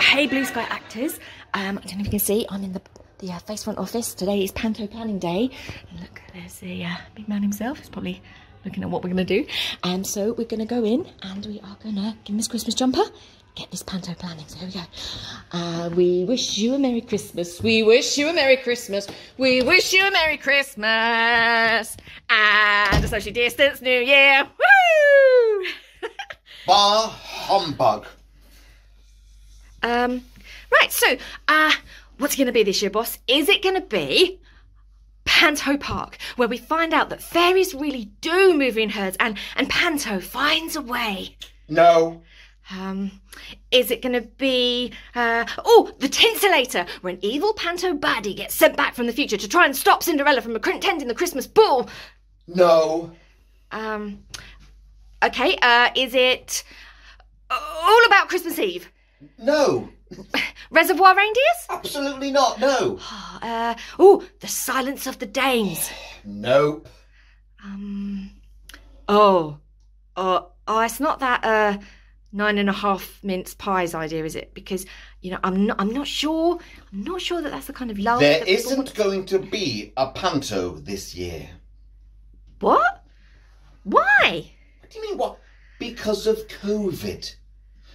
Hey Blue Sky Actors, I don't know if you can see, I'm in the Face Front office. Today is Panto Planning Day, and look, there's the big man himself. He's probably looking at what we're going to do. And so we're going to go in and we are going to give him his Christmas jumper, get this Panto planning. So here we go. We wish you a Merry Christmas, we wish you a Merry Christmas, we wish you a Merry Christmas, and a socially distanced New Year. Woo! Bah humbug. Right, so, what's it going to be this year, boss? Is it going to be Panto Park, where we find out that fairies really do move in herds and Panto finds a way? No. Is it going to be, the Tinselator, where an evil Panto baddie gets sent back from the future to try and stop Cinderella from attending the Christmas ball? No. Okay, is it all about Christmas Eve? No. Reservoir Reindeers? Absolutely not, no. The Silence of the Dames. Nope. It's not that 9.5 mince pies idea, is it? Because, you know, I'm not sure that that's the kind of love. There isn't going to be a Panto this year. What? Why? What do you mean what? Because of COVID.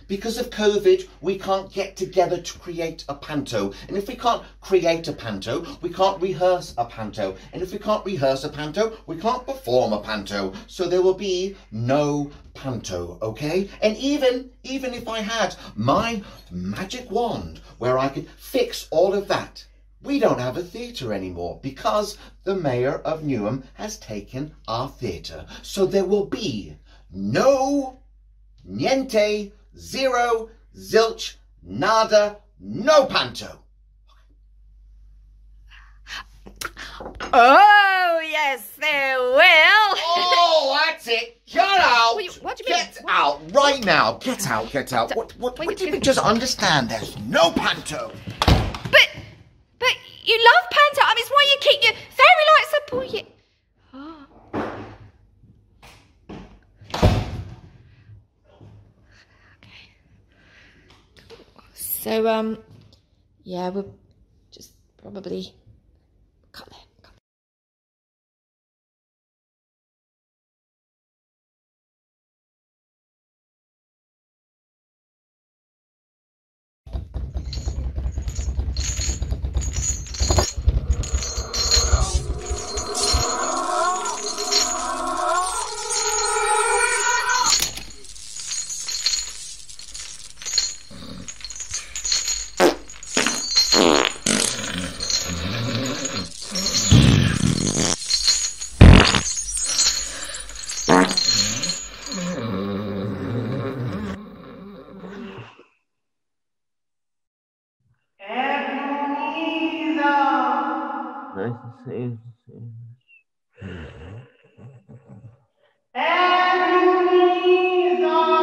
Because of COVID, we can't get together to create a Panto. And if we can't create a Panto, we can't rehearse a Panto. And if we can't rehearse a Panto, we can't perform a Panto. So there will be no Panto, okay? And even if I had my magic wand where I could fix all of that, we don't have a theatre anymore because the mayor of Newham has taken our theatre. So there will be no niente. Zero, zilch, nada, no Panto. Oh, yes, there will. Oh, that's it. Get out. What do you mean? Get out right now. Get out, get out. What do you just understand? There's no Panto. But you love Panto. I mean, it's why you keep your fairy lights up all year. So, yeah, we'll just probably cut there. Nice to see you. Ebenezer!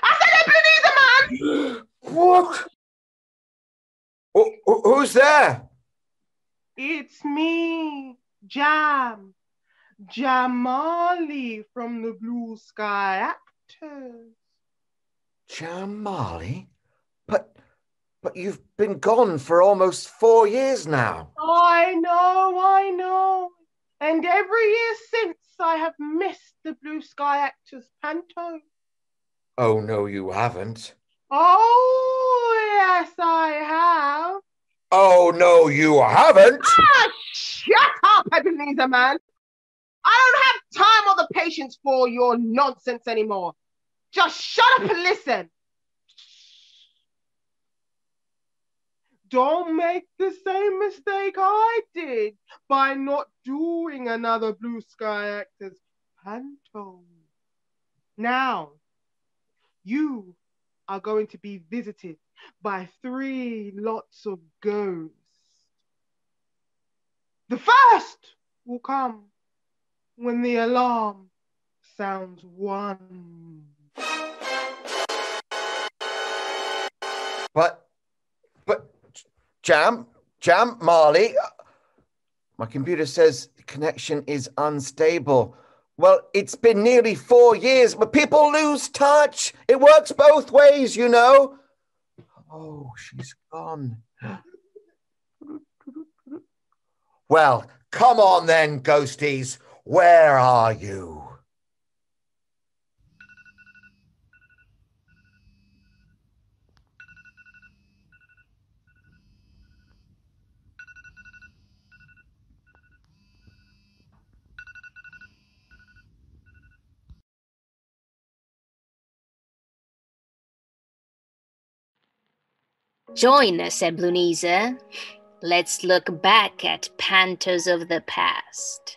I said Ebenezer, man! What? Who's there? It's me, Jamali from the Blue Sky Actors. Jamali? But you've been gone for almost 4 years now. I know. And every year since, I have missed the Blue Sky Actors Panto. Oh, no, you haven't. Oh, yes, I have. Oh, no, you haven't. Ah, shut up, Ebenezer, man. I don't have time or the patience for your nonsense anymore. Just shut up and listen. Don't make the same mistake I did by not doing another Blue Sky Actors Panto. Now, you are going to be visited by 3 lots of ghosts. The first will come when the alarm sounds 1. But... Jamali, my computer says the connection is unstable. Well, it's been nearly 4 years, but people lose touch. It works both ways, you know. Oh, she's gone. Well, come on then, ghosties. Where are you? Join us, Ebenezer. Let's look back at Panthers of the past.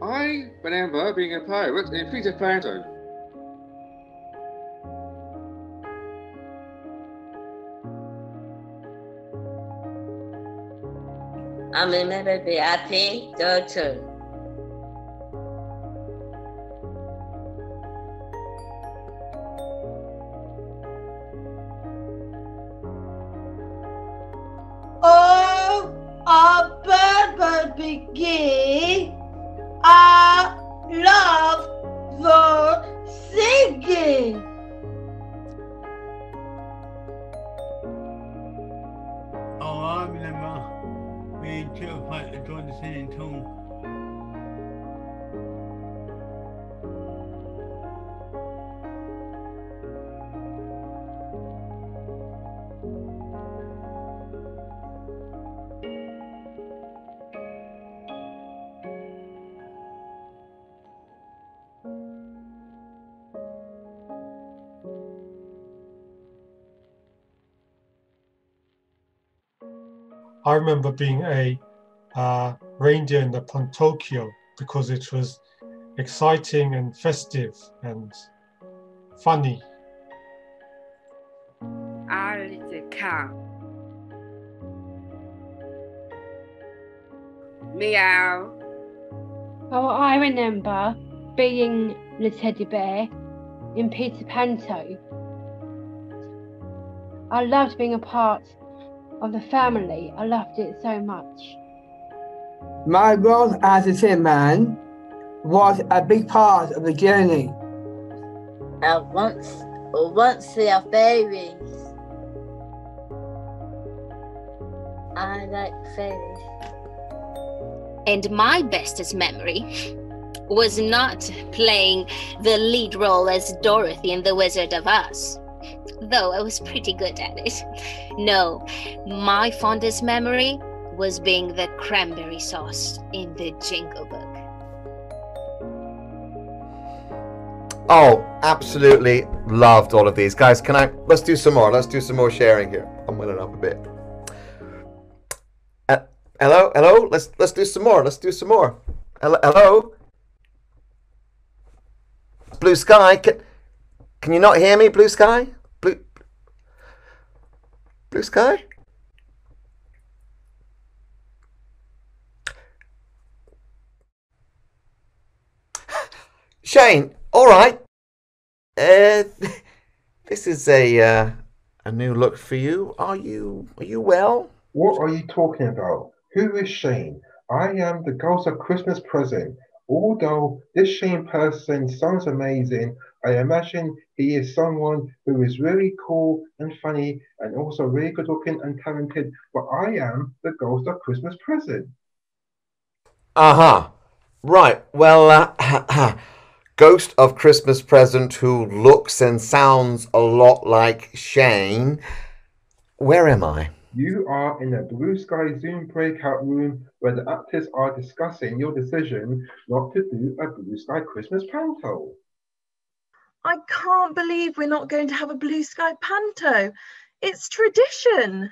I remember being a pirate in Peter Panto. I remember the happy daughter. Oh, a bird begin. I love the singing. Oh, I remember we two fight the Jordan singing too. I remember being a reindeer in the Pontokio because it was exciting and festive and funny. I was a cow. Meow. Oh, I remember being the teddy bear in Peter Panto. I loved being a part of the family. I loved it so much. My role as a seaman was a big part of the journey. I once they are fairies. I like fairies. And my bestest memory was not playing the lead role as Dorothy in The Wizard of Us, though I was pretty good at it. No, my fondest memory was being the cranberry sauce in the Jingle Book. Oh, absolutely loved all of these. Guys, can I, let's do some more. Let's do some more sharing here. I'm winning up a bit. Hello? Let's do some more. Let's do some more. Hello? Blue Sky, can you not hear me, Blue Sky? Blue Sky? Shane, all right. This is a new look for you. Are you well? What are you talking about? Who is Shane? I am the Ghost of Christmas Present. Although this Shane person sounds amazing, I imagine he is someone who is really cool and funny and also really good looking and talented, but I am the Ghost of Christmas Present. Uh-huh. Right. Well, Ghost of Christmas Present who looks and sounds a lot like Shane. Where am I? You are in a Blue Sky Zoom breakout room where the actors are discussing your decision not to do a Blue Sky Christmas Panto. I can't believe we're not going to have a Blue Sky Panto. It's tradition.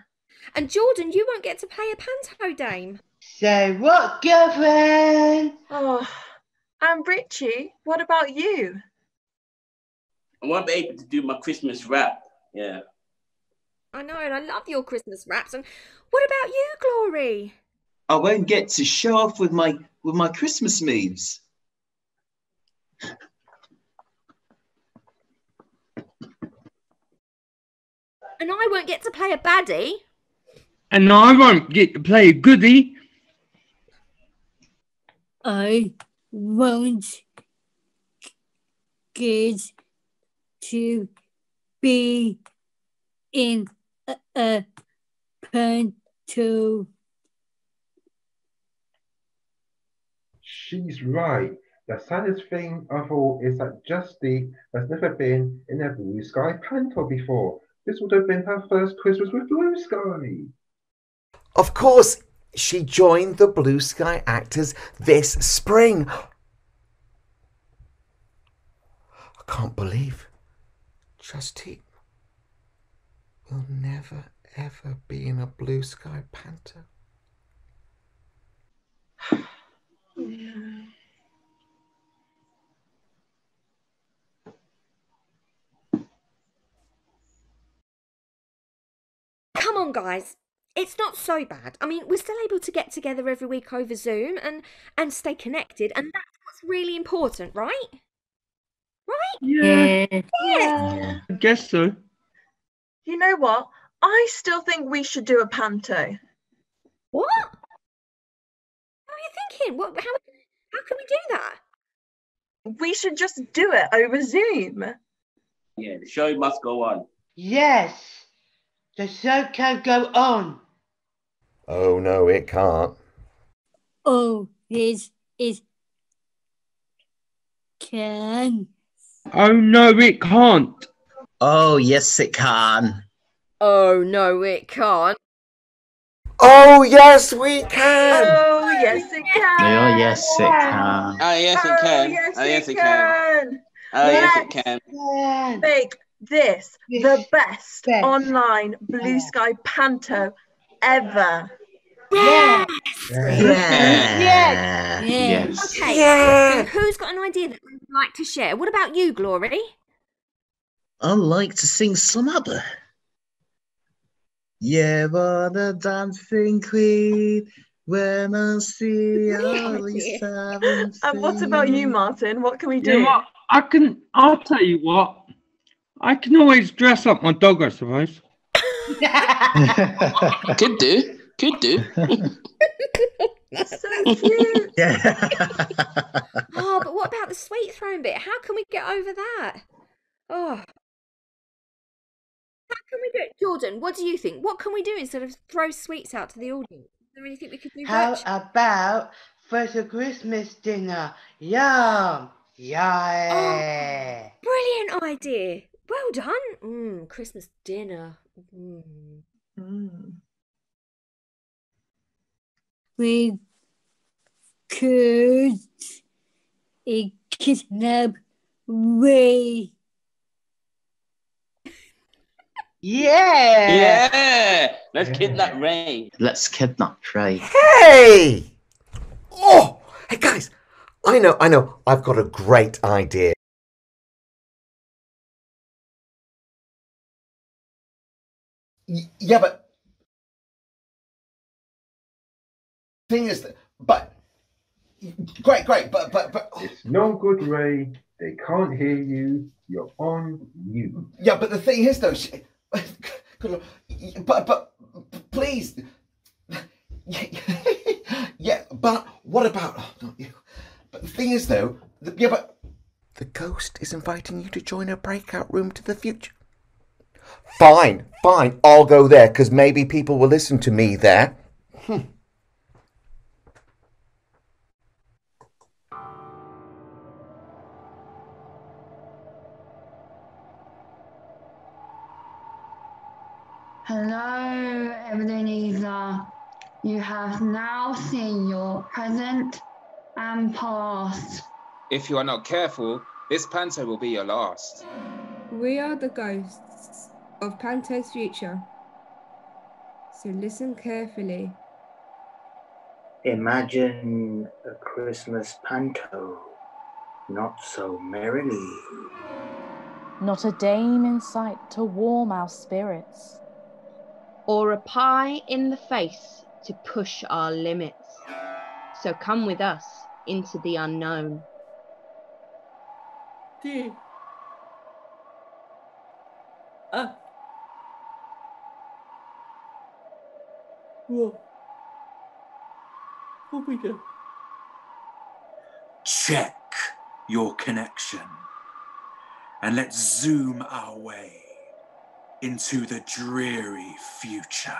And Jordan, you won't get to play a Panto Dame. So what, girlfriend? Oh, and Richie, what about you? I won't be able to do my Christmas rap, yeah. I know, and I love your Christmas wraps. And what about you, Glory? I won't get to show off with my Christmas moves. And I won't get to play a baddie. And I won't get to play a goodie. I won't get to be in a panto. She's right. The saddest thing of all is that Jazdeep has never been in a Blue Sky panto before. This would have been her first Christmas with Blue Sky. Of course, she joined the Blue Sky Actors this spring. I can't believe Jazdeep will never, ever be in a Blue Sky panto. Come on, guys. It's not so bad. I mean, we're still able to get together every week over Zoom and stay connected, and that's what's really important, right? Right? Yeah. I guess so. You know what? I still think we should do a panto. What? How are you thinking? What? How can we do that? We should just do it over Zoom. Yeah, the show must go on. Yes. The show can go on. Oh, no, it can't. Oh, it can. Oh, no, it can't. Oh, yes, it can. Oh, no, it can't. Oh, yes, we can. Oh, yes, it can. Oh, yes, it can. Oh, yes, it can. Oh, yes, it can. Oh, yes, it can. Big. This, the best online Blue Sky panto ever. Yes! Yes! Yes! Yes. Okay, so who's got an idea that we'd like to share? What about you, Glory? I'd like to sing some other. Yeah, what a dancing queen, when I see all these seven. And what about you, Martin? What can we do? You know what? I'll tell you what. I can always dress up my dog, I suppose. Could do. So cute. Oh, but what about the sweet throne bit? How can we get over that? Oh, how can we do it? Jordan, what do you think? What can we do instead of throw sweets out to the audience? Is there anything we could do? How about for the Christmas dinner? Yum! Yeah! Oh, brilliant idea. Well done. Christmas dinner. We could kidnap Ray. Yeah! Let's kidnap Ray. Let's kidnap Ray. Hey! Oh! Hey, guys! I know, I've got a great idea. Yeah, but... Thing is that... But... Great, but... It's no good, Ray. They can't hear you. You're on mute. Yeah, but the thing is, though... But... Please... Yeah, but what about... Oh, not you. The thing is, though, the ghost is inviting you to join a breakout room to the future. Fine, I'll go there, because maybe people will listen to me there. Hello, Ebenezer. You have now seen your present and past. If you are not careful, this panto will be your last. We are the ghosts of Panto's future. So listen carefully. Imagine a Christmas panto, not so merrily. Not a dame in sight to warm our spirits. or a pie in the face to push our limits. So come with us into the unknown. Check your connection and let's zoom our way into the dreary future.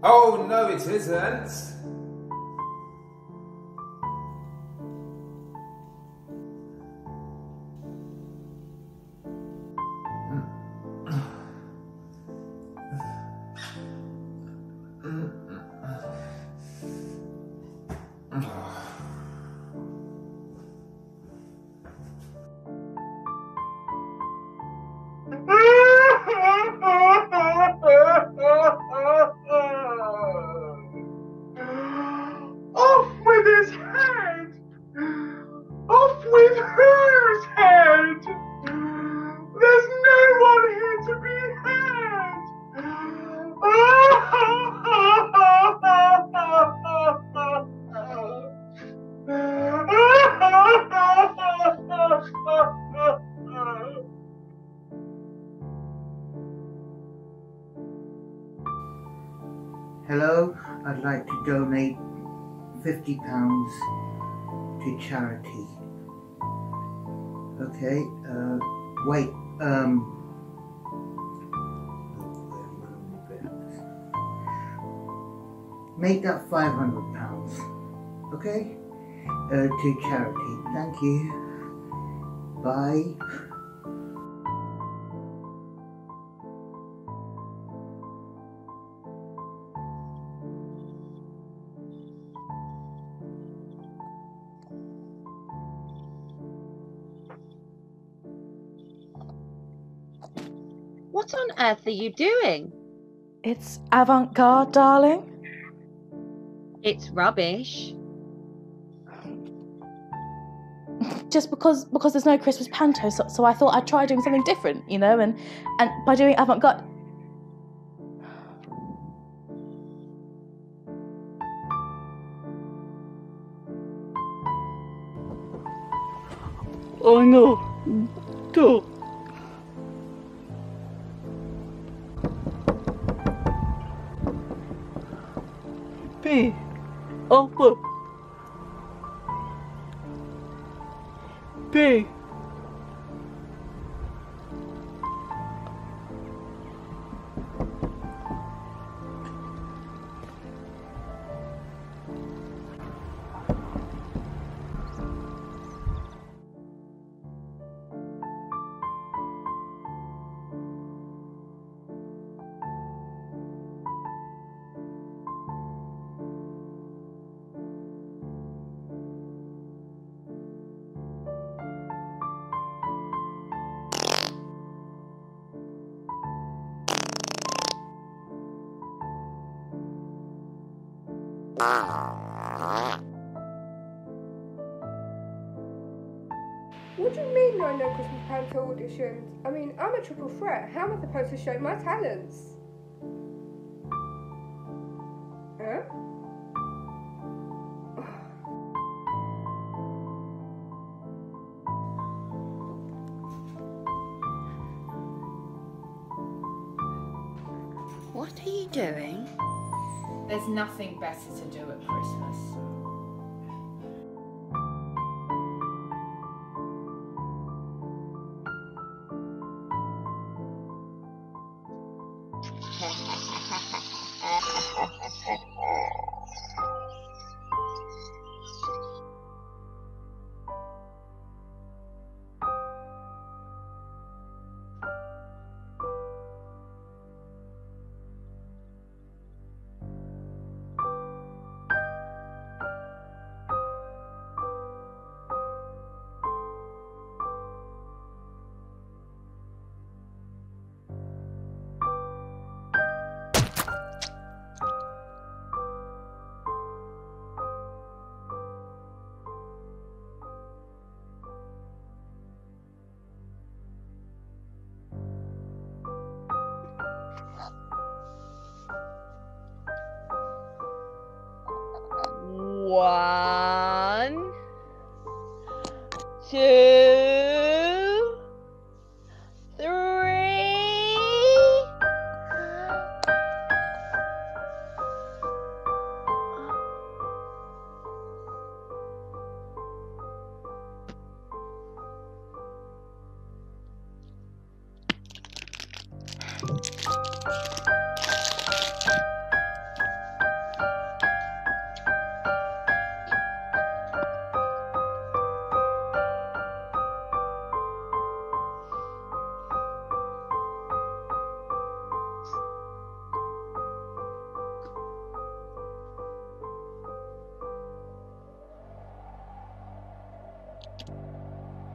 Oh, no, it isn't. Hello, I'd like to donate £50 to charity. Okay, wait, make that £500, okay, to charity. Thank you. Bye. What on earth are you doing? It's avant-garde, darling. It's rubbish. Just because there's no Christmas panto, so I thought I'd try doing something different, you know, and by doing avant-garde... Oh no, no. What do you mean there are no Christmas panto auditions? I mean, I'm a triple threat. How am I supposed to show my talents? Huh? What are you doing? There's nothing better to do at Christmas.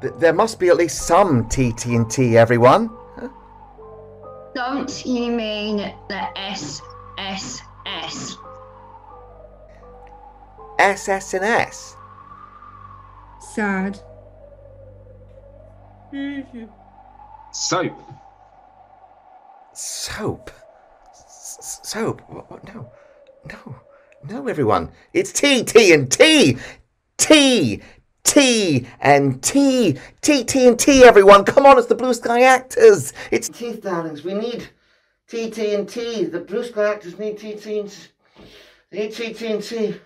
There must be at least some TT&T, everyone. Don't you mean the SSS? SSS? Sad. Soap. Soap? Soap? No. No. No, everyone. It's TT&T! TT&T! TT&T, everyone! Come on, it's the Blue Sky Actors! It's Teeth, darlings. We need TT&T. The Blue Sky Actors need TT&T. They need TT&T.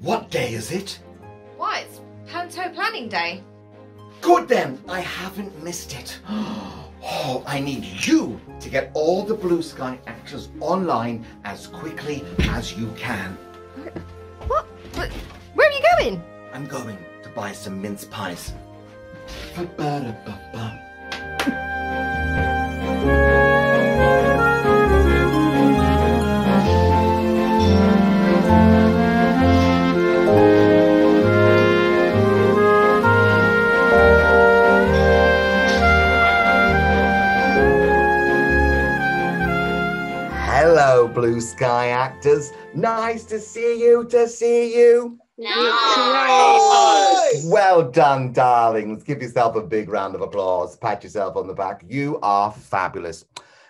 What day is it? Why, it's Panto Planning Day. Good then, I haven't missed it. Oh, I need you to get all the Blue Sky Actors online as quickly as you can. What? Where are you going? I'm going to buy some mince pies. Blue Sky Actors, nice to see you, Nice! Well done, darlings. Give yourself a big round of applause. Pat yourself on the back. You are fabulous.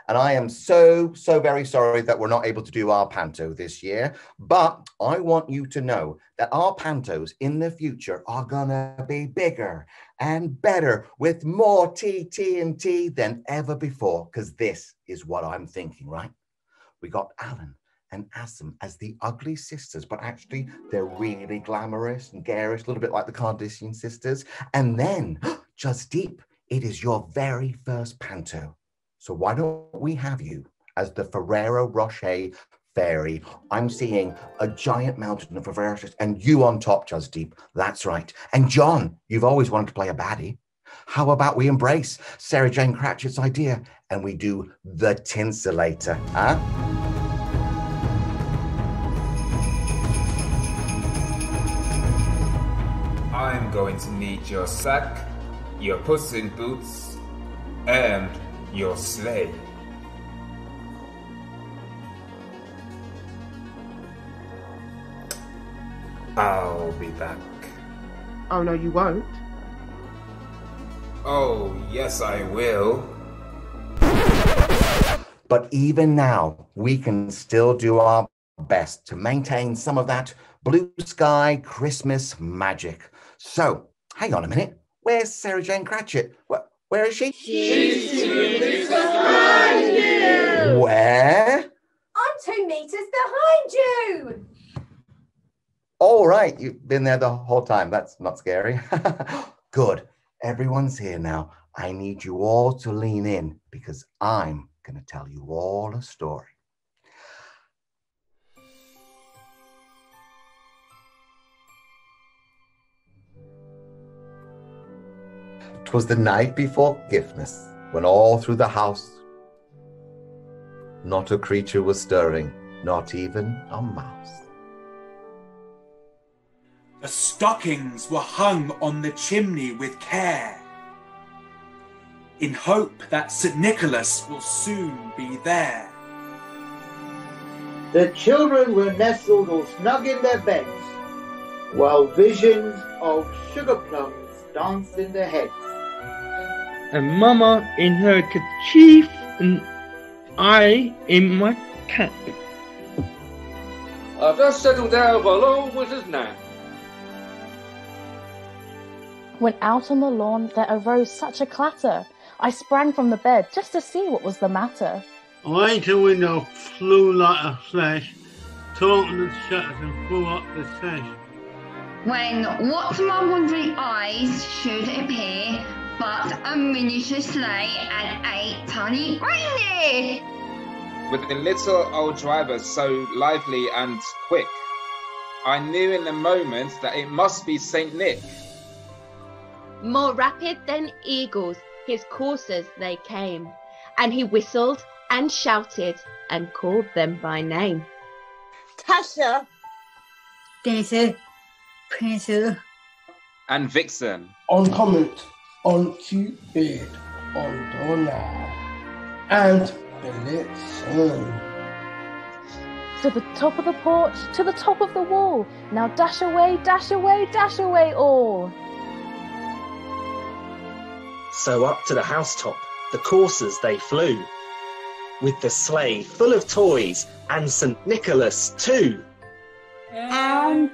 And I am so very sorry that we're not able to do our panto this year, but I want you to know that our pantos in the future are gonna be bigger and better with more TT&T than ever before, because this is what I'm thinking, right? We got Alan and Asim as the ugly sisters, but actually they're really glamorous and garish, a little bit like the Kardashian sisters. And then, Jazdeep, it is your very first panto. So why don't we have you as the Ferrero Rocher fairy? I'm seeing a giant mountain of Ferrero Rochers and you on top, Jazdeep. That's right. And John, you've always wanted to play a baddie. How about we embrace Sarah Jane Cratchit's idea and we do the Tinselator, huh? I'm going to need your sack, your puss in boots, and your sleigh. I'll be back. Oh, no, you won't. Oh, yes, I will. But even now, we can still do our best to maintain some of that Blue Sky Christmas magic. So, hang on a minute. Where's Sarah Jane Cratchit? Where is she? She's 2 meters behind you! Where? I'm 2 meters behind you! All right, you've been there the whole time. That's not scary. Good. Everyone's here now. I need you all to lean in because I'm going to tell you all a story. Twas the night before GIFmas when all through the house not a creature was stirring, not even a mouse. The stockings were hung on the chimney with care, in hope that St. Nicholas will soon be there. The children were nestled all snug in their beds, while visions of sugar plums danced in their heads. And Mama in her kerchief and I in my cap. I've just settled down while old wizard's nap. When out on the lawn there arose such a clatter, I sprang from the bed just to see what was the matter. Away to the window flew like a flash, tore the shutters and flew up the sash. When what's my wandering eyes should appear, a miniature sleigh and a tiny reindeer. With the little old driver so lively and quick, I knew in the moment that it must be St. Nick. More rapid than eagles his coursers they came, and he whistled and shouted and called them by name. Tasha, Dancer, Prancer, and Vixen. On Comet, on Cupid, on Donna, and Blitzen. To the top of the porch, to the top of the wall. Now dash away, dash away, dash away all. So up to the housetop, the coursers they flew, with the sleigh full of toys and St. Nicholas too. And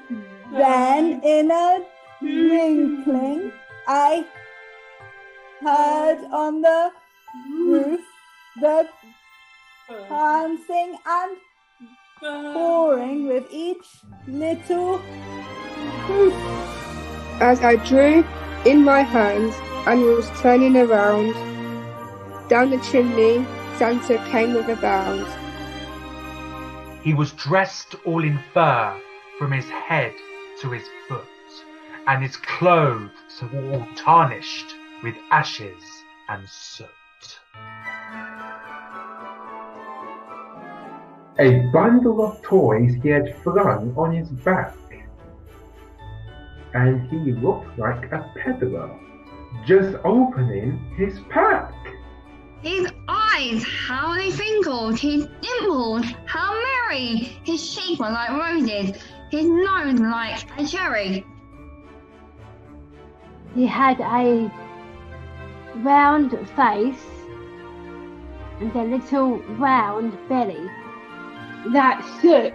then in a twinkling, I heard on the roof the dancing and pouring with each little hoof. As I drew in my hands and was turning around, down the chimney Santa came with a bound. He was dressed all in fur from his head to his foot, and his clothes were all tarnished with ashes and soot. A bundle of toys he had flung on his back, and he looked like a peddler, just opening his pack. His eyes, how they twinkled, his dimples, how merry, his cheeks were like roses, his nose like a cherry. He had a round face and a little round belly that shook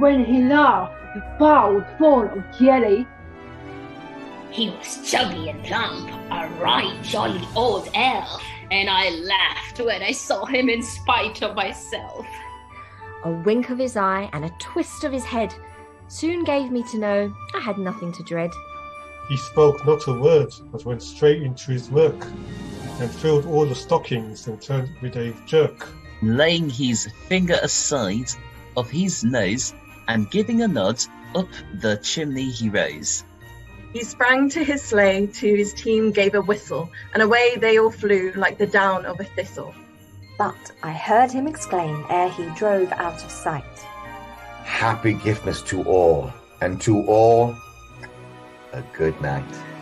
when he laughed, the bowl full of jelly. He was chubby and plump, a right jolly old elf, and I laughed when I saw him in spite of myself. A wink of his eye and a twist of his head soon gave me to know I had nothing to dread. He spoke not a word, but went straight into his work, and filled all the stockings and turned with a jerk. Laying his finger aside of his nose and giving a nod, up the chimney he rose. He sprang to his sleigh, to his team gave a whistle, and away they all flew like the down of a thistle. But I heard him exclaim ere he drove out of sight, "Happy Giftmas to all, and to all a good night."